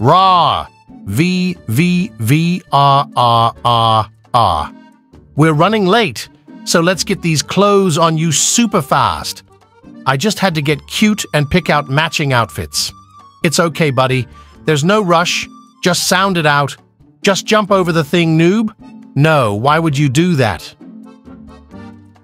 Rah! V-V-V-R-R-R-R. We're running late, so let's get these clothes on you super fast. I just had to get cute and pick out matching outfits. It's okay, buddy. There's no rush. Just sound it out. Just jump over the thing, noob. No, why would you do that?